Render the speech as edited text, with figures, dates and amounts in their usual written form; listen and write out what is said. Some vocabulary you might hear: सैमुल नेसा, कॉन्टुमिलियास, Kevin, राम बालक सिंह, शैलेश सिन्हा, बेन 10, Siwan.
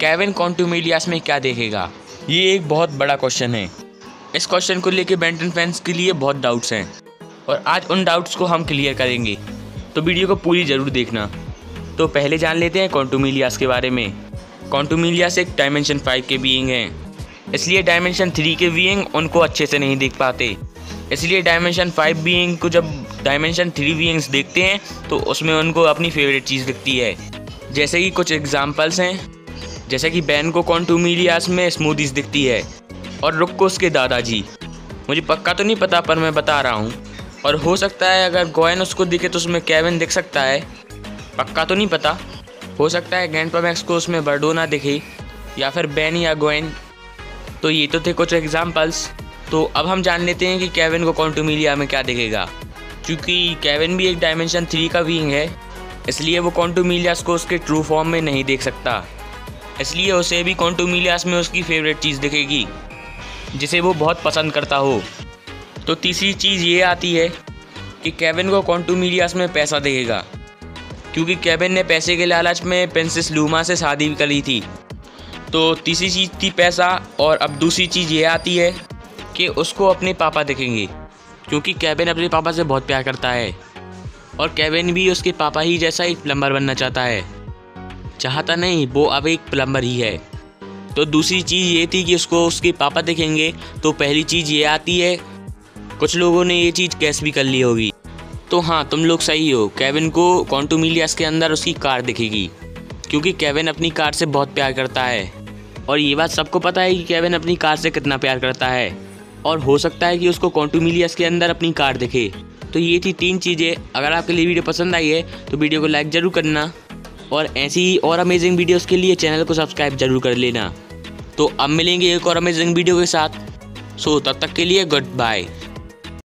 Kevin कॉन्टुमिलियास में क्या देखेगा? ये एक बहुत बड़ा क्वेश्चन है। इस क्वेश्चन को लेके बेन 10 फैंस के लिए बहुत डाउट्स हैं और आज उन डाउट्स को हम क्लियर करेंगे, तो वीडियो को पूरी ज़रूर देखना। तो पहले जान लेते हैं कॉन्टुमिलियास के बारे में। कॉन्टुमिलियास एक डायमेंशन 5 के बीइंग हैं, इसलिए डायमेंशन 3 के बीइंग उनको अच्छे से नहीं देख पाते। इसलिए डायमेंशन 5 बीइंग को जब डायमेंशन 3 बीइंग्स देखते हैं तो उसमें उनको अपनी फेवरेट चीज़ दिखती है। जैसे कि कुछ एग्जाम्पल्स हैं, जैसे कि बैन को कॉन्टुमिलियास में स्मूदीज दिखती है और रुक को उसके दादाजी। मुझे पक्का तो नहीं पता पर मैं बता रहा हूँ, और हो सकता है अगर गोयन उसको दिखे तो उसमें केविन दिख सकता है, पक्का तो नहीं पता। हो सकता है ग्रैंडपा मैक्स को उसमें बर्डोना दिखे या फिर बैन या गोयन। तो ये तो थे कुछ एग्जाम्पल्स। तो अब हम जान लेते हैं कि केविन को कॉन्टुमिलिया में क्या दिखेगा। क्योंकि केविन भी एक डायमेंशन 3 का बीइंग है, इसलिए वो कॉन्टुमिलियास को उसके ट्रू फॉर्म में नहीं देख सकता। इसलिए उसे भी कॉन्टुमिलियास में उसकी फेवरेट चीज़ दिखेगी जिसे वो बहुत पसंद करता हो। तो तीसरी चीज़ ये आती है कि केविन को कॉन्टुमिलियास में पैसा दिखेगा, क्योंकि केविन ने पैसे के लालच में प्रिंसेस लूमा से शादी भी करी थी। तो तीसरी चीज़ थी पैसा। और अब दूसरी चीज़ ये आती है कि उसको अपने पापा दिखेंगे, क्योंकि केविन अपने पापा से बहुत प्यार करता है और केविन भी उसके पापा ही जैसा एक प्लम्बर बनना चाहता है। चाहता नहीं, वो अब एक प्लम्बर ही है। तो दूसरी चीज़ ये थी कि उसको उसके पापा दिखेंगे। तो पहली चीज़ ये आती है, कुछ लोगों ने ये चीज़ कैश भी कर ली होगी। तो हाँ, तुम लोग सही हो, केविन को कॉन्टुमिलियास के अंदर उसकी कार दिखेगी, क्योंकि केविन अपनी कार से बहुत प्यार करता है। और ये बात सबको पता है कि केविन अपनी कार से कितना प्यार करता है, और हो सकता है कि उसको कॉन्टुमिलियास के अंदर अपनी कार दिखे। तो ये थी 3 चीज़ें। अगर आपके लिए वीडियो पसंद आई है तो वीडियो को लाइक ज़रूर करना, और ऐसी ही और अमेजिंग वीडियोस के लिए चैनल को सब्सक्राइब ज़रूर कर लेना। तो अब मिलेंगे एक और अमेजिंग वीडियो के साथ। सो तब तक के लिए गुड बाय।